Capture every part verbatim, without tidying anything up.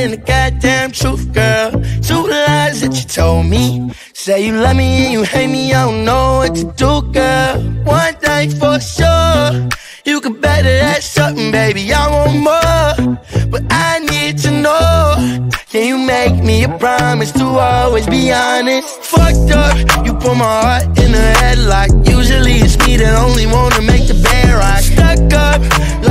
in the goddamn truth, girl. Two lies that you told me. Say you love me and you hate me, I don't know what to do, girl. One thing for sure, you could bet that that's something, baby. I want more, but I need to know. Can you make me a promise to always be honest? Fucked up, you put my heart in a headlock. Usually it's me that only wanna make the bed rock. Stuck up,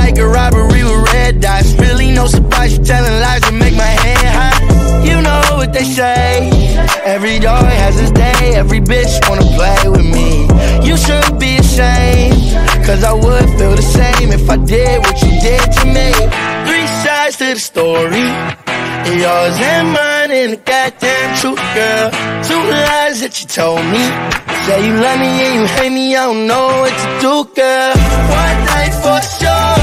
like a robbery with red dots. Really no surprise, you telling lies that make my head hot. You know what they say, every dog has his day. Every bitch wanna play with me. You should be ashamed, cause I would feel the same if I did what you did to me. Three sides to the story, yours and mine and the goddamn truth, girl. Two lies that you told me. Say you love me and you hate me, I don't know what to do, girl. One night for sure,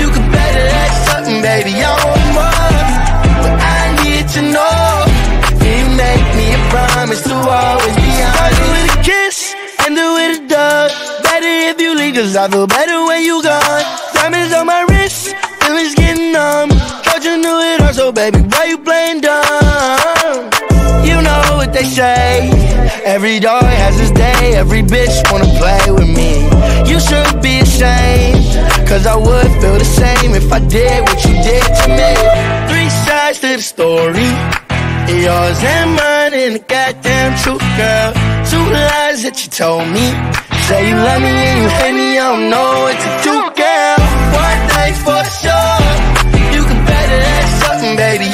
you could bet that that's something, baby. I want more, but I need to know. Can you make me a promise to always be honest? With a kiss, end it with a dove. Better if you leave, cause I feel better when you gone. Diamonds on my wrist, feelings getting numb. You knew it all, so baby, why you playing dumb? You know what they say, every dog has his day. Every bitch wanna play with me. You should be ashamed, cause I would feel the same if I did what you did to me. Three sides to the story, yours and mine and the goddamn truth, girl. Two lies that you told me. Say you love me and you hate me, I don't know what to do, girl. One thing for sure, baby.